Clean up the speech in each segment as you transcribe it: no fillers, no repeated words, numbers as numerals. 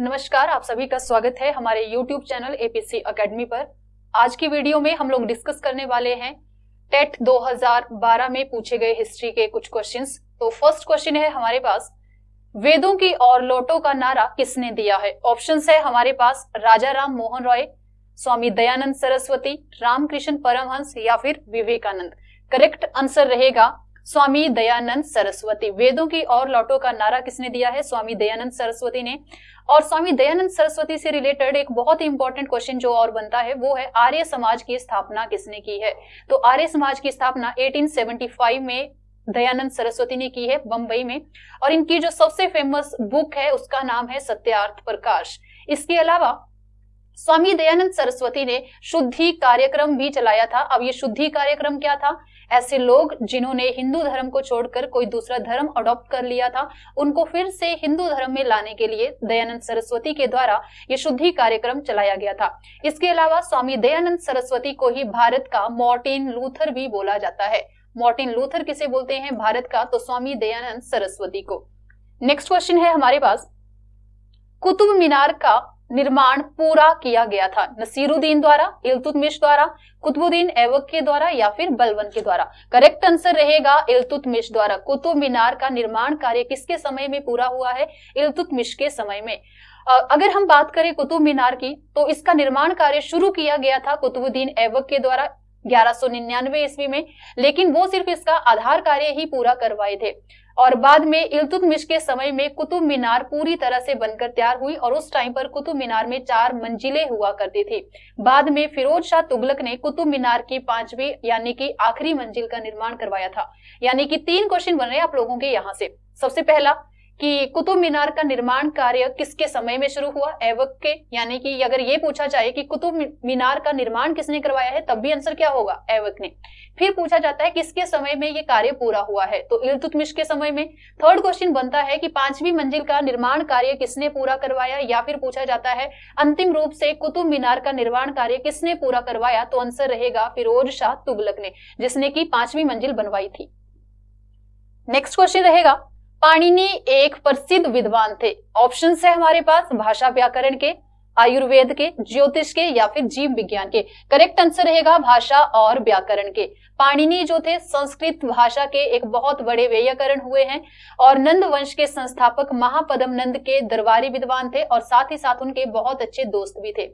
नमस्कार, आप सभी का स्वागत है हमारे YouTube चैनल APC Academy पर। आज की वीडियो में हम लोग डिस्कस करने वाले हैं टेट 2012 में पूछे गए हिस्ट्री के कुछ क्वेश्चंस। तो फर्स्ट क्वेश्चन है हमारे पास, वेदों की और लोटों का नारा किसने दिया है? ऑप्शंस है हमारे पास राजा राम मोहन रॉय, स्वामी दयानंद सरस्वती, रामकृष्ण परमहंस या फिर विवेकानंद। करेक्ट आंसर रहेगा स्वामी दयानंद सरस्वती। वेदों की और लौटों का नारा किसने दिया है? स्वामी दयानंद सरस्वती ने। और स्वामी दयानंद सरस्वती से रिलेटेड एक बहुत ही इंपॉर्टेंट क्वेश्चन जो और बनता है वो है आर्य समाज की स्थापना किसने की है? तो आर्य समाज की स्थापना 1875 में दयानंद सरस्वती ने की है बंबई में, और इनकी जो सबसे फेमस बुक है उसका नाम है सत्यार्थ प्रकाश। इसके अलावा स्वामी दयानंद सरस्वती ने शुद्धि कार्यक्रम भी चलाया था। अब ये शुद्धि कार्यक्रम क्या था? ऐसे लोग जिन्होंने हिंदू धर्म को छोड़कर कोई दूसरा धर्म अडॉप्ट कर लिया था, उनको फिर से हिंदू धर्म में लाने के लिए दयानंद सरस्वती के द्वारा ये शुद्धि कार्यक्रम चलाया गया था। इसके अलावा स्वामी दयानंद सरस्वती को ही भारत का मार्टिन लूथर भी बोला जाता है। मार्टिन लूथर किसे बोलते हैं भारत का? तो स्वामी दयानंद सरस्वती को। नेक्स्ट क्वेश्चन है हमारे पास, कुतुब मीनार का निर्माण पूरा किया गया था नसीरुद्दीन द्वारा, इल्तुतमिश द्वारा, कुतुबुद्दीन ऐवक के द्वारा या फिर बलबन के द्वारा। करेक्ट आंसर रहेगा इल्तुतमिश द्वारा। कुतुब मीनार का निर्माण कार्य किसके समय में पूरा हुआ है? इल्तुतमिश के समय में। अगर हम बात करें कुतुब मीनार की, तो इसका निर्माण कार्य शुरू किया गया था कुतुबुद्दीन ऐवक के द्वारा 1199 ईस्वी में, लेकिन वो सिर्फ इसका आधार कार्य ही पूरा करवाए थे। और बाद में इल्तुतमिश के समय में कुतुब मीनार पूरी तरह से बनकर तैयार हुई, और उस टाइम पर कुतुब मीनार में 4 मंजिलें हुआ करती थी। बाद में फिरोज शाह तुगलक ने कुतुब मीनार की 5वीं यानी कि आखिरी मंजिल का निर्माण करवाया था। यानी कि 3 क्वेश्चन बन रहे आप लोगों के यहाँ से। सबसे पहला कि कुतुब मीनार का निर्माण कार्य किसके समय में शुरू हुआ? ऐवक के। यानी कि अगर ये पूछा जाए कि कुतुब मीनार का निर्माण किसने करवाया है, तब भी आंसर क्या होगा? ऐवक ने। फिर पूछा जाता है किसके समय में ये कार्य पूरा हुआ है, तो इल्तुतमिश के समय में। थर्ड क्वेश्चन बनता है कि 5वीं मंजिल का निर्माण कार्य किसने पूरा करवाया, या फिर पूछा जाता है अंतिम रूप से कुतुब मीनार का निर्माण कार्य किसने पूरा करवाया, तो आंसर रहेगा फिरोज शाह तुगलक ने, जिसने की 5वीं मंजिल बनवाई थी। नेक्स्ट क्वेश्चन रहेगा, पाणिनि एक प्रसिद्ध विद्वान थे। ऑप्शंस है हमारे पास भाषा व्याकरण के, आयुर्वेद के, ज्योतिष के या फिर जीव विज्ञान के। करेक्ट आंसर रहेगा भाषा और व्याकरण के। पाणिनि जो थे संस्कृत भाषा के एक बहुत बड़े वैयाकरण हुए हैं, और नंद वंश के संस्थापक महापदम नंद के दरबारी विद्वान थे, और साथ ही साथ उनके बहुत अच्छे दोस्त भी थे।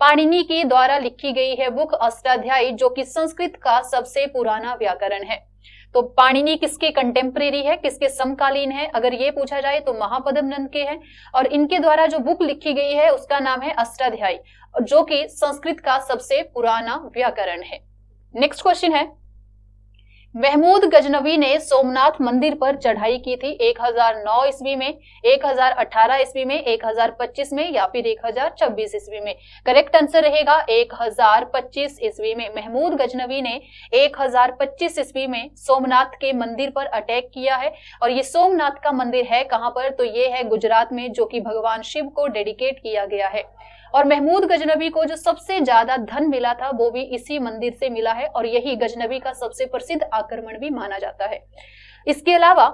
पाणिनि के द्वारा लिखी गई है बुक अष्टाध्यायी, जो कि संस्कृत का सबसे पुराना व्याकरण है। तो पाणिनि किसके कंटेम्प्रेरी है, किसके समकालीन है, अगर ये पूछा जाए तो महापदम नंद के हैं, और इनके द्वारा जो बुक लिखी गई है उसका नाम है अष्टाध्यायी, जो कि संस्कृत का सबसे पुराना व्याकरण है। नेक्स्ट क्वेश्चन है, महमूद गजनवी ने सोमनाथ मंदिर पर चढ़ाई की थी 1009 ईस्वी में, 1018 ईस्वी में, 1025 में या फिर 1026 ईस्वी में। करेक्ट आंसर रहेगा 1025 ईस्वी में। महमूद गजनवी ने 1025 ईस्वी में सोमनाथ के मंदिर पर अटैक किया है, और ये सोमनाथ का मंदिर है कहाँ पर? तो ये है गुजरात में, जो कि भगवान शिव को डेडिकेट किया गया है। और महमूद गजनवी को जो सबसे ज्यादा धन मिला था वो भी इसी मंदिर से मिला है, और यही गजनवी का सबसे प्रसिद्ध आक्रमण भी माना जाता है। इसके अलावा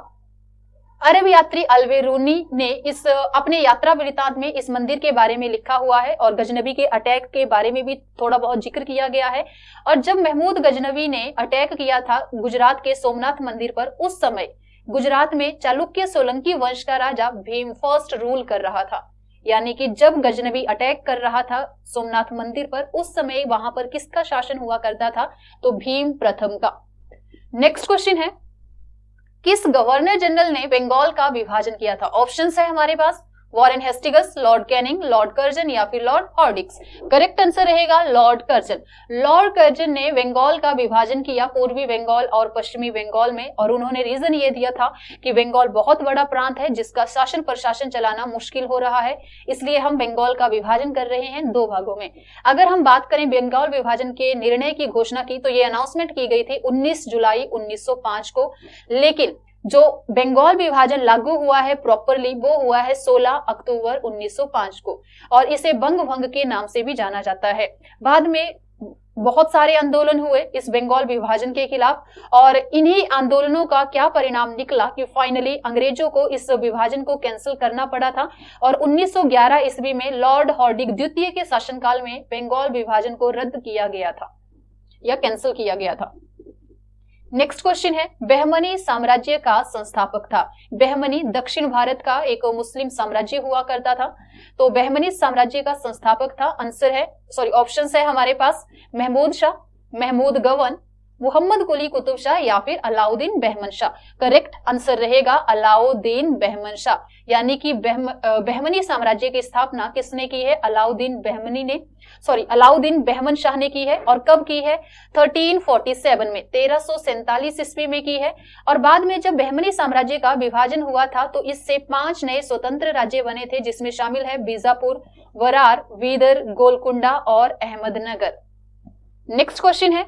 अरब यात्री अलवेरूनी ने इस अपने यात्रा वृतांत में इस मंदिर के बारे में लिखा हुआ है, और गजनवी के अटैक के बारे में भी थोड़ा बहुत जिक्र किया गया है। और जब महमूद गजनवी ने अटैक किया था गुजरात के सोमनाथ मंदिर पर, उस समय गुजरात में चालुक्य सोलंकी वंश का राजा भीम फर्स्ट रूल कर रहा था। यानी कि जब गजनवी अटैक कर रहा था सोमनाथ मंदिर पर, उस समय वहां पर किसका शासन हुआ करता था? तो भीम प्रथम का। नेक्स्ट क्वेश्चन है, किस गवर्नर जनरल ने बंगाल का विभाजन किया था? ऑप्शंस है हमारे पास Warren Hastings, Lord Canning, Lord Curzon या फिर लॉर्ड हॉर्डिक्स। करेक्ट आंसर रहेगा लॉर्ड कर्जन। लॉर्ड कर्जन ने बंगाल का विभाजन किया पूर्वी बंगाल और पश्चिमी बंगाल में, और उन्होंने रीजन ये दिया था कि बंगाल बहुत बड़ा प्रांत है जिसका शासन प्रशासन चलाना मुश्किल हो रहा है, इसलिए हम बंगाल का विभाजन कर रहे हैं 2 भागों में। अगर हम बात करें बंगाल विभाजन के निर्णय की घोषणा की, तो ये अनाउंसमेंट की गई थी 19 जुलाई 1905 को, लेकिन जो बंगाल विभाजन लागू हुआ है प्रॉपरली वो हुआ है 16 अक्टूबर 1905 को, और इसे बंग भंग के नाम से भी जाना जाता है। बाद में बहुत सारे आंदोलन हुए इस बंगाल विभाजन के खिलाफ, और इन्हीं आंदोलनों का क्या परिणाम निकला कि फाइनली अंग्रेजों को इस विभाजन को कैंसिल करना पड़ा था। और 1911 ईस्वी में लॉर्ड हॉर्डिंग द्वितीय के शासनकाल में बंगाल विभाजन को रद्द किया गया था या कैंसिल किया गया था। नेक्स्ट क्वेश्चन है, बहमनी साम्राज्य का संस्थापक था। बहमनी दक्षिण भारत का एक मुस्लिम साम्राज्य हुआ करता था, तो बहमनी साम्राज्य का संस्थापक था। आंसर है, सॉरी ऑप्शंस है हमारे पास महमूद शाह, महमूद गवन, मुहम्मद कुली कुतुब शाह या फिर अलाउद्दीन बहमन शाह। करेक्ट आंसर रहेगा अलाउद्दीन बहमन शाह। यानी कि बहमनी साम्राज्य की स्थापना किसने की है? अलाउद्दीन बहमन शाह ने की है। और कब की है? 1347 में, 1347 ईस्वी में की है। और बाद में जब बहमनी साम्राज्य का विभाजन हुआ था तो इससे 5 नए स्वतंत्र राज्य बने थे, जिसमें शामिल है बीजापुर, वरार, वीदर, गोलकुंडा और अहमदनगर। नेक्स्ट क्वेश्चन है,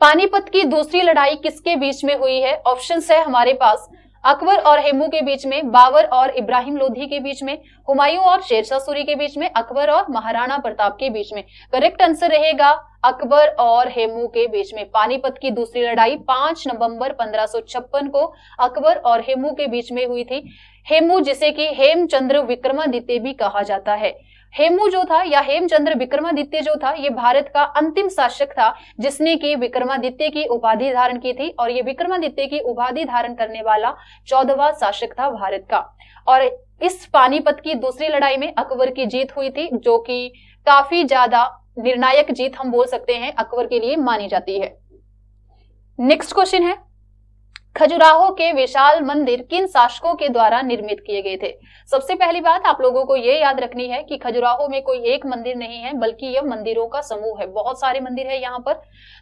पानीपत की दूसरी लड़ाई किसके बीच में हुई है? ऑप्शंस है हमारे पास अकबर और हेमू के बीच में, बाबर और इब्राहिम लोधी के बीच में, हुमायूं और शेरशाह सूरी के बीच में, अकबर और महाराणा प्रताप के बीच में। करेक्ट आंसर रहेगा अकबर और हेमू के बीच में। पानीपत की दूसरी लड़ाई 5 नवंबर 1556 को अकबर और हेमू के बीच में हुई थी। हेमू, जिसे कि हेमचंद्र विक्रमादित्य भी कहा जाता है, हेमू जो था या हेमचंद्र विक्रमादित्य जो था, ये भारत का अंतिम शासक था जिसने कि विक्रमादित्य की उपाधि धारण की थी, और ये विक्रमादित्य की उपाधि धारण करने वाला 14वां शासक था भारत का। और इस पानीपत की दूसरी लड़ाई में अकबर की जीत हुई थी, जो कि काफी ज्यादा निर्णायक जीत हम बोल सकते हैं अकबर के लिए मानी जाती है। नेक्स्ट क्वेश्चन है, खजुराहो के विशाल मंदिर किन शासकों के द्वारा निर्मित किए गए थे? सबसे पहली बात आप लोगों को ये याद रखनी है कि खजुराहो में कोई एक मंदिर नहीं है, बल्कि यह मंदिरों का समूह है, बहुत सारे मंदिर है यहाँ पर।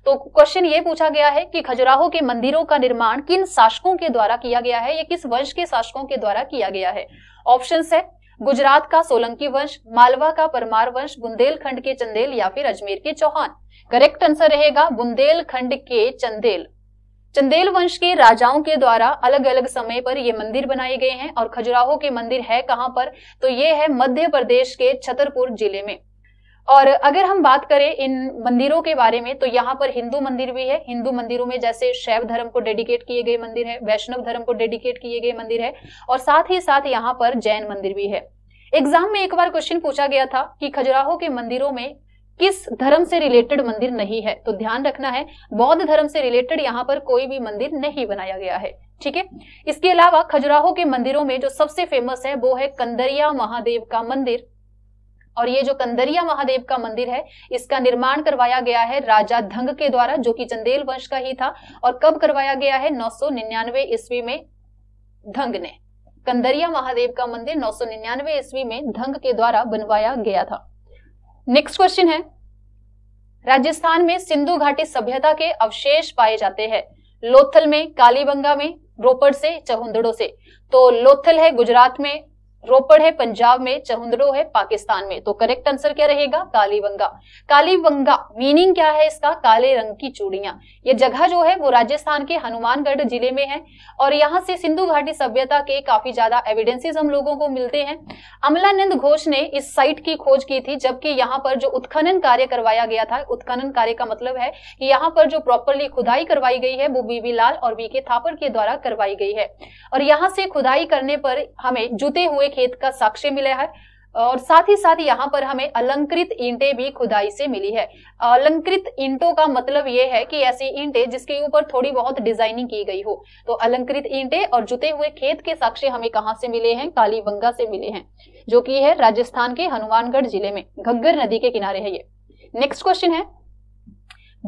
तो क्वेश्चन ये पूछा गया है कि खजुराहो के मंदिरों का निर्माण किन शासकों के द्वारा किया गया है या किस वंश के शासकों के द्वारा किया गया है। ऑप्शंस है गुजरात का सोलंकी वंश, मालवा का परमार वंश, बुंदेलखंड के चंदेल या फिर अजमेर के चौहान। करेक्ट आंसर रहेगा बुंदेलखंड के चंदेल। चंदेल वंश के राजाओं के द्वारा अलग अलग समय पर ये मंदिर बनाए गए हैं। और खजुराहो के मंदिर है कहाँ पर? तो ये है मध्य प्रदेश के छतरपुर जिले में। और अगर हम बात करें इन मंदिरों के बारे में तो यहाँ पर हिंदू मंदिर भी है। हिंदू मंदिरों में जैसे शैव धर्म को डेडिकेट किए गए मंदिर है, वैष्णव धर्म को डेडिकेट किए गए मंदिर है, और साथ ही साथ यहाँ पर जैन मंदिर भी है। एग्जाम में एक बार क्वेश्चन पूछा गया था कि खजुराहो के मंदिरों में किस धर्म से रिलेटेड मंदिर नहीं है, तो ध्यान रखना है बौद्ध धर्म से रिलेटेड यहाँ पर कोई भी मंदिर नहीं बनाया गया है। ठीक है, इसके अलावा खजुराहो के मंदिरों में जो सबसे फेमस है वो है कंदरिया महादेव का मंदिर। और ये जो कंदरिया महादेव का मंदिर है, इसका निर्माण करवाया गया है राजा धंग के द्वारा, जो कि चंदेल वंश का ही था। और कब करवाया गया है? 999 ईस्वी में धंग ने, कंदरिया महादेव का मंदिर 999 ईस्वी में धंग के द्वारा बनवाया गया था। नेक्स्ट क्वेश्चन है, राजस्थान में सिंधु घाटी सभ्यता के अवशेष पाए जाते हैं, लोथल में, कालीबंगा में, रोपड़ से, चहुंदड़ों से। तो लोथल है गुजरात में, रोपड़ है पंजाब में, चहुंदड़ो है पाकिस्तान में। तो करेक्ट आंसर क्या रहेगा? कालीबंगा। कालीबंगा मीनिंग क्या है इसका? काले रंग की चूड़ियां। ये जगह जो है वो राजस्थान के हनुमानगढ़ जिले में है, और यहाँ से सिंधु घाटी सभ्यता के काफी ज्यादा एविडेंसेस हम लोगों को मिलते हैं। अमलानंद घोष ने इस साइट की खोज की थी, जबकि यहाँ पर जो उत्खनन कार्य करवाया गया था, उत्खनन कार्य का मतलब है कि यहाँ पर जो प्रॉपरली खुदाई करवाई गई है वो बीवी लाल और वी के थापर के द्वारा करवाई गई है। और यहाँ से खुदाई करने पर हमें जुते हुए खेत का साक्ष्य मिला है, और साथ ही साथ यहाँ पर हमें अलंकृत ईंटें भी खुदाई से मिली है। अलंकृत ईंटों का मतलब ये है कि ऐसी ईंटें जिसके ऊपर थोड़ी बहुत डिजाइनिंग की गई हो। तो अलंकृत ईंटें और जुते हुए खेत के साक्ष्य हमें कहाँ से मिले हैं? कालीबंगा से मिले हैं, जो कि है राजस्थान के हनुमानगढ़ जिले में, घग्गर नदी के किनारे है ये। नेक्स्ट क्वेश्चन है,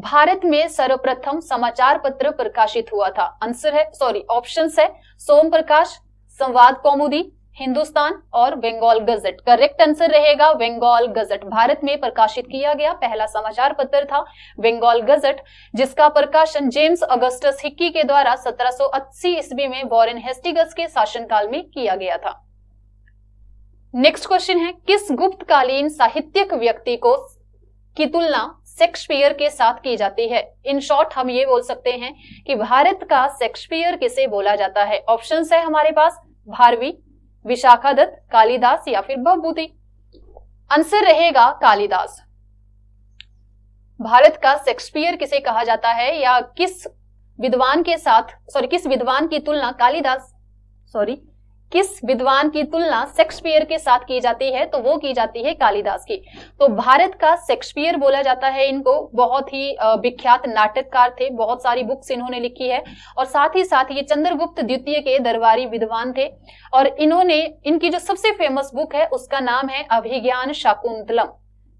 भारत में सर्वप्रथम समाचार पत्र प्रकाशित हुआ था। आंसर है, सॉरी ऑप्शंस है सोम प्रकाश, संवाद कौमुदी, हिंदुस्तान और बंगाल गजट। करेक्ट आंसर रहेगा बंगाल गजट। भारत में प्रकाशित किया गया पहला समाचार पत्र था बंगाल गजट, जिसका प्रकाशन जेम्स अगस्टस हिक्की के द्वारा 1780 ईस्वी में वॉरेन हेस्टिंग्स के शासनकाल में किया गया था। नेक्स्ट क्वेश्चन है, किस गुप्तकालीन साहित्यिक व्यक्ति को की तुलना शेक्सपियर के साथ की जाती है? इन शॉर्ट हम ये बोल सकते हैं कि भारत का शेक्सपियर किसे बोला जाता है। ऑप्शंस है हमारे पास भारवी, विशाखा दत्त, कालिदास या फिर भवभूति। आंसर रहेगा कालिदास। भारत का शेक्सपियर किसे कहा जाता है या किस विद्वान की तुलना शेक्सपियर के साथ की जाती है, तो वो की जाती है कालिदास की। तो भारत का शेक्सपियर बोला जाता है इनको। बहुत ही विख्यात नाटककार थे, बहुत सारी बुक्स इन्होंने लिखी है और साथ ही साथ ये चंद्रगुप्त द्वितीय के दरबारी विद्वान थे। और इन्होंने इनकी जो सबसे फेमस बुक है उसका नाम है अभिज्ञान शाकुंतलम।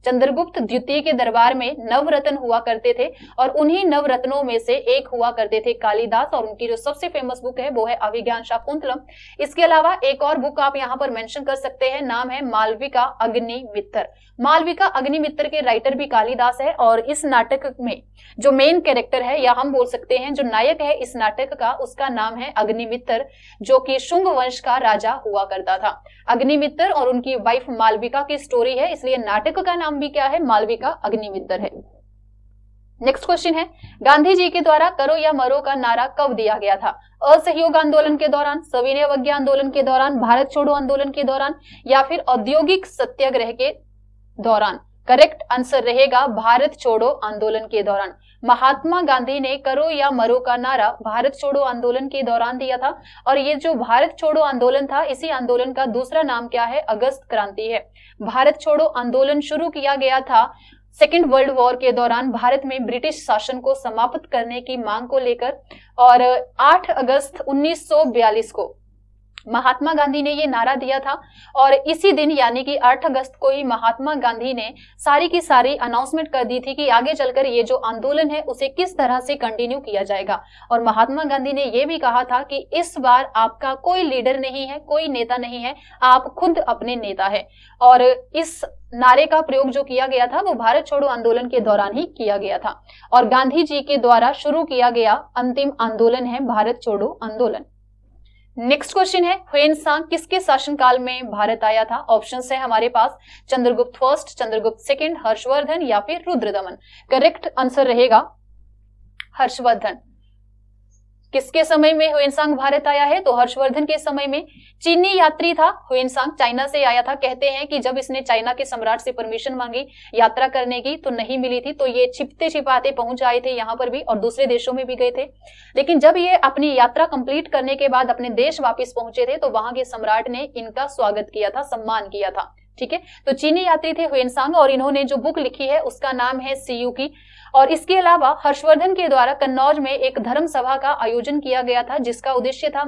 चंद्रगुप्त द्वितीय के दरबार में नवरत्न हुआ करते थे और उन्हीं नवरत्नों में से एक हुआ करते थे कालिदास, और उनकी जो सबसे फेमस बुक है वो है अभिज्ञान शाकुंतलम। इसके अलावा एक और बुक आप यहाँ पर मेंशन कर सकते हैं, नाम है मालविका अग्निमित्र। मालविका अग्निमित्र के राइटर भी कालिदास है और इस नाटक में जो मेन कैरेक्टर है या हम बोल सकते हैं जो नायक है इस नाटक का, उसका नाम है अग्निमित्र, जो कि शुंग वंश का राजा हुआ करता था। अग्निमित्र और उनकी वाइफ मालविका की स्टोरी है, इसलिए नाटक का नाम भी क्या है, मालविका अग्निमित्र है। नेक्स्ट क्वेश्चन है, गांधी जी के द्वारा करो या मरो का नारा कब दिया गया था? असहयोग आंदोलन के दौरान, सविनय अवज्ञा आंदोलन के दौरान, भारत छोड़ो आंदोलन के दौरान, या फिर औद्योगिक सत्याग्रह के दौरान? करेक्ट आंसर रहेगा भारत छोड़ो आंदोलन के दौरान। महात्मा गांधी ने करो या मरो का नारा भारत छोड़ो आंदोलन के दौरान दिया था। और ये जो भारत छोड़ो आंदोलन था, इसी आंदोलन का दूसरा नाम क्या है, अगस्त क्रांति है। भारत छोड़ो आंदोलन शुरू किया गया था सेकेंड वर्ल्ड वॉर के दौरान, भारत में ब्रिटिश शासन को समाप्त करने की मांग को लेकर। और 8 अगस्त 1942 को महात्मा गांधी ने ये नारा दिया था। और इसी दिन यानी कि 8 अगस्त को ही महात्मा गांधी ने सारी की सारी अनाउंसमेंट कर दी थी कि आगे चलकर ये जो आंदोलन है उसे किस तरह से कंटिन्यू किया जाएगा। और महात्मा गांधी ने ये भी कहा था कि इस बार आपका कोई लीडर नहीं है, कोई नेता नहीं है, आप खुद अपने नेता है। और इस नारे का प्रयोग जो किया गया था वो भारत छोड़ो आंदोलन के दौरान ही किया गया था। और गांधी जी के द्वारा शुरू किया गया अंतिम आंदोलन है भारत छोड़ो आंदोलन। नेक्स्ट क्वेश्चन है, ह्वेनसांग किसके शासनकाल में भारत आया था? ऑप्शंस है हमारे पास चंद्रगुप्त फर्स्ट, चंद्रगुप्त सेकंड, हर्षवर्धन या फिर रुद्रदमन। करेक्ट आंसर रहेगा हर्षवर्धन। किसके समय में ह्वेनसांग भारत आया है? तो हर्षवर्धन के समय में। चीनी यात्री था ह्वेनसांग, चाइना से आया था। कहते हैं कि जब इसने चाइना के सम्राट से परमिशन मांगी यात्रा करने की तो नहीं मिली थी, तो ये छिपते छिपाते पहुंच आए थे यहाँ पर भी और दूसरे देशों में भी गए थे। लेकिन जब ये अपनी यात्रा कंप्लीट करने के बाद अपने देश वापिस पहुंचे थे तो वहां के सम्राट ने इनका स्वागत किया था, सम्मान किया था। ठीक है, तो चीनी यात्री थे ह्वेनसांग और इन्होंने जो बुक लिखी है उसका नाम है सीयू की। और इसके अलावा हर्षवर्धन के द्वारा कन्नौज में एक धर्म सभा का आयोजन किया गया था जिसका उद्देश्य था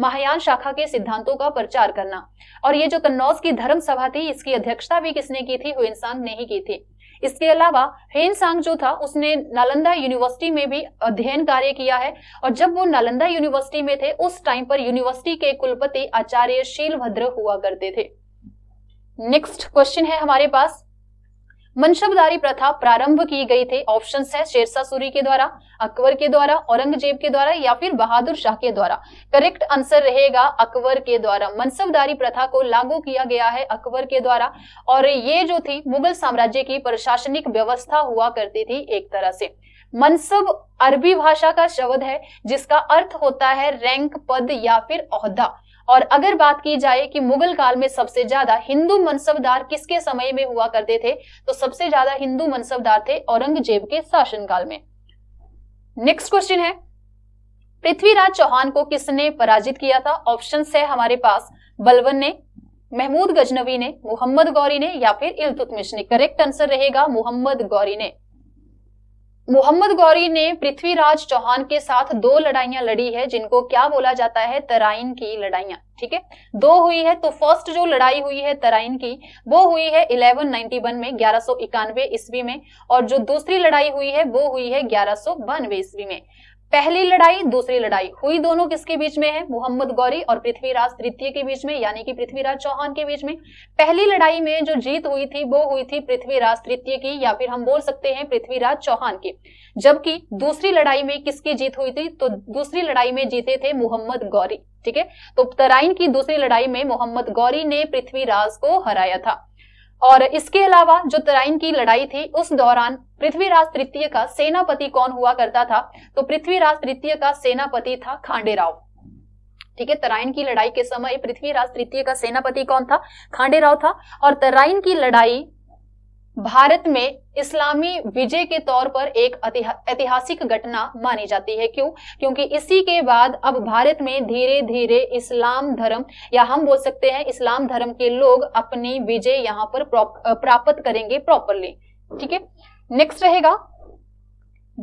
महायान शाखा के सिद्धांतों का प्रचार करना। और ये जो कन्नौज की धर्म सभा थी इसकी अध्यक्षता भी किसने की थी? ह्वेनसांग ने ही की थी। इसके अलावा ह्वेनसांग जो था उसने नालंदा यूनिवर्सिटी में भी अध्ययन कार्य किया है। और जब वो नालंदा यूनिवर्सिटी में थे उस टाइम पर यूनिवर्सिटी के कुलपति आचार्य शीलभद्र हुआ करते थे। नेक्स्ट क्वेश्चन है हमारे पास, मनसबदारी प्रथा प्रारंभ की गई थी? ऑप्शंस है शेरशाह सूरी के द्वारा, अकबर के द्वारा, औरंगजेब के द्वारा या फिर बहादुर शाह के द्वारा। करेक्ट आंसर रहेगा अकबर के द्वारा। मनसबदारी प्रथा को लागू किया गया है अकबर के द्वारा। और ये जो थी मुगल साम्राज्य की प्रशासनिक व्यवस्था हुआ करती थी एक तरह से। मनसब अरबी भाषा का शब्द है जिसका अर्थ होता है रैंक, पद या फिर ओहदा। और अगर बात की जाए कि मुगल काल में सबसे ज्यादा हिंदू मनसबदार किसके समय में हुआ करते थे, तो सबसे ज्यादा हिंदू मनसबदार थे औरंगजेब के शासनकाल में। नेक्स्ट क्वेश्चन है, पृथ्वीराज चौहान को किसने पराजित किया था? ऑप्शंस है हमारे पास बलबन ने, महमूद गजनवी ने, मुहम्मद गौरी ने या फिर इल्तुतमिश ने। करेक्ट आंसर रहेगा मुहम्मद गौरी ने। मुहम्मद गौरी ने पृथ्वीराज चौहान के साथ 2 लड़ाइयां लड़ी है जिनको क्या बोला जाता है, तराइन की लड़ाइयां। ठीक है, 2 हुई है। तो फर्स्ट जो लड़ाई हुई है तराइन की वो हुई है 1191 में, 1191 ईस्वी में। और जो दूसरी लड़ाई हुई है वो हुई है 1192 ईस्वी में। पहली लड़ाई, दूसरी लड़ाई हुई दोनों किसके बीच में है? मुहम्मद गौरी और पृथ्वीराज तृतीय के बीच में, यानी कि पृथ्वीराज चौहान के बीच में। पहली लड़ाई में जो जीत हुई थी वो हुई थी पृथ्वीराज तृतीय की, या फिर हम बोल सकते हैं पृथ्वीराज चौहान की। जबकि दूसरी लड़ाई में किसकी जीत हुई थी? तो दूसरी लड़ाई में जीते थे मुहम्मद गौरी। ठीक है, तो तराइन की दूसरी लड़ाई में मुहम्मद गौरी ने पृथ्वीराज को हराया था। और इसके अलावा जो तराइन की लड़ाई थी उस दौरान पृथ्वीराज तृतीय का सेनापति कौन हुआ करता था? तो पृथ्वीराज तृतीय का सेनापति था खांडेराव। ठीक है, तराइन की लड़ाई के समय पृथ्वीराज तृतीय का सेनापति कौन था? खांडेराव था। और तराइन की लड़ाई भारत में इस्लामी विजय के तौर पर एक ऐतिहासिक घटना मानी जाती है। क्यों? क्योंकि इसी के बाद अब भारत में धीरे धीरे इस्लाम धर्म, या हम बोल सकते हैं इस्लाम धर्म के लोग अपनी विजय यहाँ पर प्राप्त करेंगे प्रॉपरली। ठीक है, नेक्स्ट रहेगा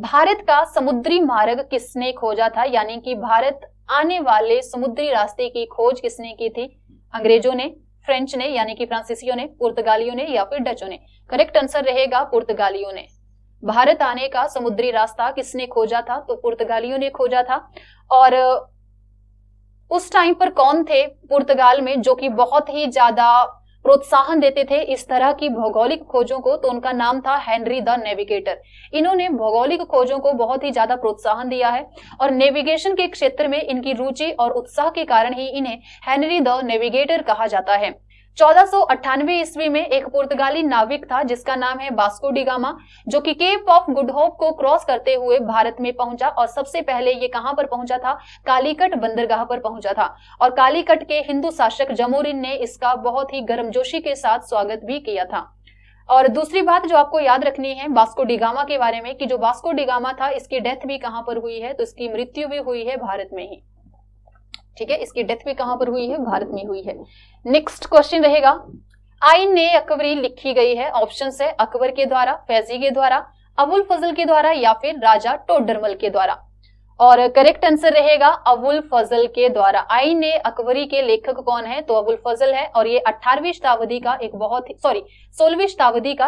भारत का समुद्री मार्ग किसने खोजा था, यानी कि भारत आने वाले समुद्री रास्ते की खोज किसने की थी? अंग्रेजों ने, फ्रेंच ने यानी कि फ्रांसीसियों ने, पुर्तगालियों ने या फिर डचों ने। करेक्ट आंसर रहेगा पुर्तगालियों ने। भारत आने का समुद्री रास्ता किसने खोजा था? तो पुर्तगालियों ने खोजा था। और उस टाइम पर कौन थे पुर्तगाल में जो कि बहुत ही ज्यादा प्रोत्साहन देते थे इस तरह की भौगोलिक खोजों को? तो उनका नाम था हेनरी द नेविगेटर। इन्होंने भौगोलिक खोजों को बहुत ही ज्यादा प्रोत्साहन दिया है और नेविगेशन के क्षेत्र में इनकी रुचि और उत्साह के कारण ही इन्हें हेनरी द नेविगेटर कहा जाता है। 1498 ईस्वी में एक पुर्तगाली नाविक था जिसका नाम है बास्को डिगामा, जो कि केप ऑफ गुड होप को क्रॉस करते हुए भारत में पहुंचा। और सबसे पहले ये कहां पर पहुंचा था? कालीकट बंदरगाह पर पहुंचा था। और कालीकट के हिंदू शासक जमोरिन ने इसका बहुत ही गर्मजोशी के साथ स्वागत भी किया था। और दूसरी बात जो आपको याद रखनी है बास्को डिगामा के बारे में, कि जो बास्को डिगामा था इसकी डेथ भी कहां पर हुई है? तो इसकी मृत्यु भी हुई है भारत में ही। ठीक है, इसकी डेथ भी कहां पर हुई है? भारत में हुई है। नेक्स्ट क्वेश्चन रहेगा आईन ने अकबरी लिखी गई है। ऑप्शंस है अकबर के द्वारा, फैजी के द्वारा, अबुल फजल के द्वारा या फिर राजा टोडरमल के द्वारा। और करेक्ट आंसर रहेगा अबुल फजल के द्वारा। आईन ने अकबरी के लेखक कौन है? तो अबुल फजल है। और ये 16वीं शताब्दी का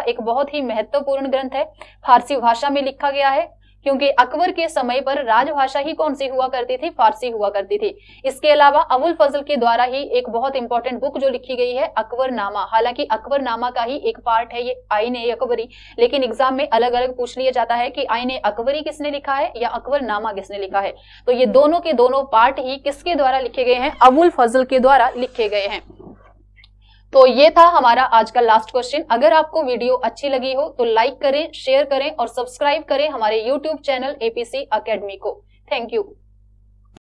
एक बहुत ही महत्वपूर्ण ग्रंथ है। फारसी भाषा में लिखा गया है क्योंकि अकबर के समय पर राजभाषा ही कौन सी हुआ करती थी? फारसी हुआ करती थी। इसके अलावा अबुल फजल के द्वारा ही एक बहुत इंपॉर्टेंट बुक जो लिखी गई है अकबरनामा। हालांकि अकबरनामा का ही एक पार्ट है ये आईने अकबरी, लेकिन एग्जाम में अलग अलग पूछ लिया जाता है कि आईने अकबरी किसने लिखा है या अकबरनामा किसने लिखा है। तो ये दोनों के दोनों पार्ट ही किसके द्वारा लिखे गए हैं? अबुल फजल के द्वारा लिखे गए हैं। तो ये था हमारा आज का लास्ट क्वेश्चन। अगर आपको वीडियो अच्छी लगी हो तो लाइक करें, शेयर करें और सब्सक्राइब करें हमारे YouTube चैनल APC Academy को। Thank you.